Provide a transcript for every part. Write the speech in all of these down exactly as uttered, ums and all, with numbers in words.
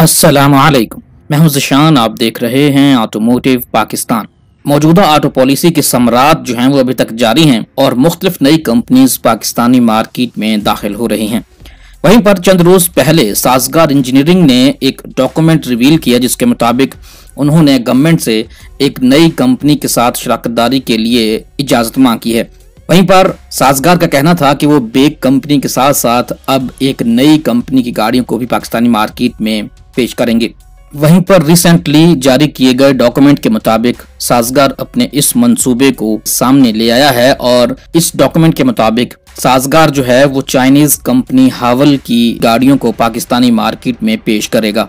अस्सलाम वालेकुम, मैं हूं जशान। आप देख रहे हैं ऑटोमोटिव पाकिस्तान। मौजूदा ऑटो पॉलिसी के समरात जो हैं वो अभी तक जारी हैं और मुख्तलिफ नई कंपनीज पाकिस्तानी मार्केट में दाखिल हो रही हैं। वहीं पर चंद रोज पहले साजगार इंजीनियरिंग ने एक डॉक्यूमेंट रिवील किया जिसके मुताबिक उन्होंने गवर्नमेंट से एक नई कंपनी के साथ शराकतदारी के लिए इजाजत मांग की है। वहीं पर साजगार का कहना था कि वो बेक कंपनी के साथ साथ अब एक नई कंपनी की गाड़ियों को भी पाकिस्तानी मार्केट में पेश करेंगे। वहीं पर रिसेंटली जारी किए गए डॉक्यूमेंट के मुताबिक साजगार अपने इस मंसूबे को सामने ले आया है और इस डॉक्यूमेंट के मुताबिक साजगार जो है वो चाइनीज कंपनी हावल की गाड़ियों को पाकिस्तानी मार्केट में पेश करेगा।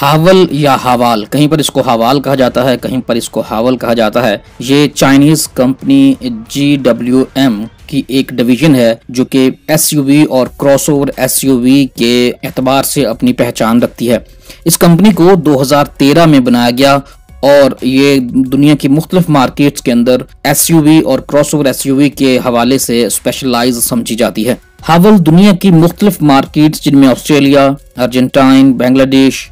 हावल या हावाल, कहीं पर इसको हावाल कहा जाता है, कहीं पर इसको हावल कहा जाता है। ये Chinese company G W M की एक डिवीजन है जो कि एस यू वी और क्रॉसओवर एस यू वी के एतबार से अपनी पहचान रखती है। इस कंपनी को दो हज़ार तेरह में बनाया गया और ये दुनिया की मुख्तलिफ मार्केट्स के अंदर एस यू वी और क्रॉसओवर एस यू वी के हवाले से स्पेशलाइज समझी जाती है। हावल दुनिया की मुख्तलिफ मार्केट्स जिनमें Australia, Argentine, Bangladesh,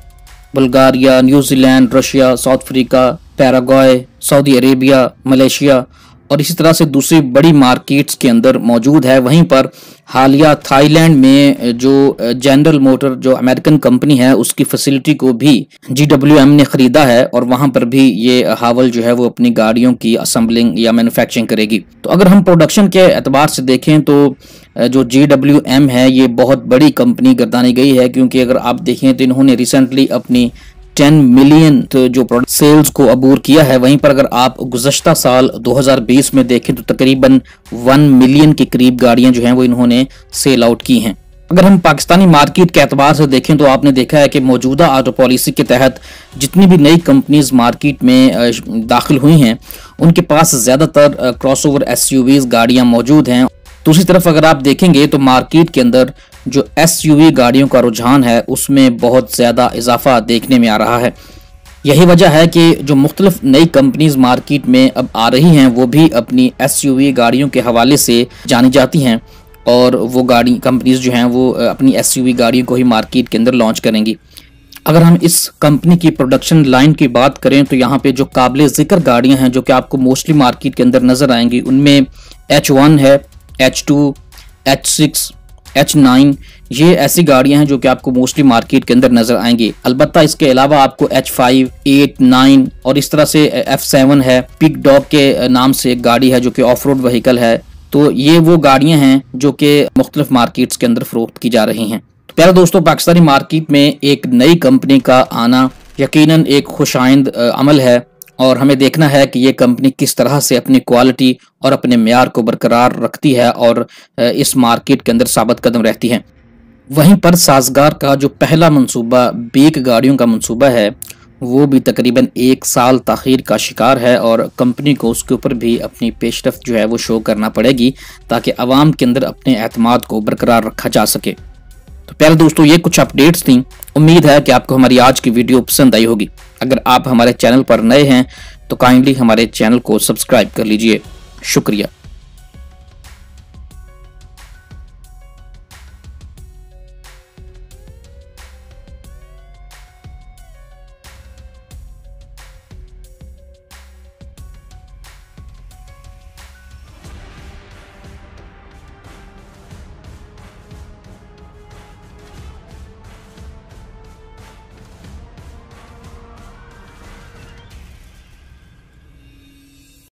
Bulgaria, New Zealand, Russia, South Africa, Paraguay, Saudi Arabia, Malaysia और इसी तरह से दूसरी बड़ी मार्केट्स के अंदर मौजूद है। वहीं पर हालिया थाईलैंड में जो जनरल मोटर जो अमेरिकन कंपनी है उसकी फैसिलिटी को भी जी डब्ल्यू एम ने खरीदा है और वहां पर भी ये हावल जो है वो अपनी गाड़ियों की असेंबलिंग या मैन्युफैक्चरिंग करेगी। तो अगर हम प्रोडक्शन के एतबार से देखें तो जो जी डब्ल्यू एम है ये बहुत बड़ी कंपनी गर्दानी गई है, क्योंकि अगर आप देखें तो इन्होंने रिसेंटली अपनी दस मिलियन जो प्रोडक्ट सेल्स को अबूर किया है। वहीं पर अगर आप गुज़श्ता साल दो हज़ार बीस में देखें तो तकरीबन एक मिलियन के करीब गाड़ियां जो हैं वो इन्होंने सेल आउट की हैं। अगर हम पाकिस्तानी मार्केट के एतबार से देखें तो आपने देखा है कि मौजूदा ऑटो पॉलिसी के तहत जितनी भी नई कंपनीज मार्केट में दाखिल हुई हैं उनके पास ज़्यादातर क्रॉसओवर एस यू वीज़ गाड़ियाँ मौजूद हैं। दूसरी तरफ अगर आप देखेंगे तो मार्केट के अंदर जो एस यू वी गाड़ियों का रुझान है उसमें बहुत ज़्यादा इजाफा देखने में आ रहा है। यही वजह है कि जो मुख्तलिफ नई कंपनीज मार्केट में अब आ रही हैं वो भी अपनी एस यू वी गाड़ियों के हवाले से जानी जाती हैं और वो गाड़ी कंपनीज जो हैं वो अपनी एस यू वी गाड़ियों को ही मार्केट के अंदर लॉन्च करेंगी। अगर हम इस कंपनी की प्रोडक्शन लाइन की बात करें तो यहाँ पे जो काबिल ज़िक्र गाड़ियाँ हैं जो कि आपको मोस्टली मार्केट के अंदर नज़र आएंगी उनमें एच वन है, H two, H six, H nine, ये ऐसी गाड़ियां हैं जो कि आपको मोस्टली मार्केट के अंदर नज़र आएंगी। अलबत्ता इसके अलावा आपको एच फाइव, एट, नाइन और इस तरह से एफ सेवन है, पिक डॉग के नाम से एक गाड़ी है जो कि ऑफ रोड व्हीकल है। तो ये वो गाड़ियां हैं जो कि मुख्तलिफ मार्केट्स के अंदर फ़रोख्त की जा रही हैं। तो प्यारे दोस्तों, पाकिस्तानी मार्केट में एक नई कंपनी का आना यकीनन एक खुशाइंद अमल है और हमें देखना है कि ये कंपनी किस तरह से अपनी क्वालिटी और अपने म्यार को बरकरार रखती है और इस मार्केट के अंदर साबित कदम रहती है। वहीं पर साजगार का जो पहला मंसूबा बेक गाड़ियों का मंसूबा है वो भी तकरीबन एक साल ताख़ीर का शिकार है और कंपनी को उसके ऊपर भी अपनी पेशरफ जो है वो शो करना पड़ेगी ताकि आवाम के अंदर अपने एतमाद को बरकरार रखा जा सके। तो प्यारे दोस्तों, ये कुछ अपडेट्स थी। उम्मीद है कि आपको हमारी आज की वीडियो पसंद आई होगी। अगर आप हमारे चैनल पर नए हैं तो काइंडली हमारे चैनल को सब्सक्राइब कर लीजिए। शुक्रिया।